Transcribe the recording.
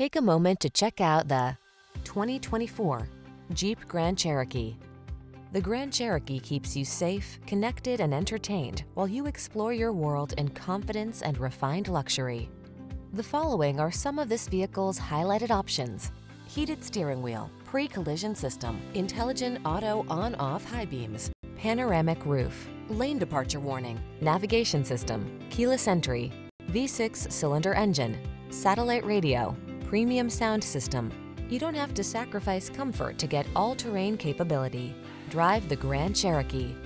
Take a moment to check out the 2024 Jeep Grand Cherokee. The Grand Cherokee keeps you safe, connected, and entertained while you explore your world in confidence and refined luxury. The following are some of this vehicle's highlighted options: heated steering wheel, pre-collision system, intelligent auto on-off high beams, panoramic roof, lane departure warning, navigation system, keyless entry, V6 cylinder engine, satellite radio, premium sound system. You don't have to sacrifice comfort to get all-terrain capability. Drive the Grand Cherokee.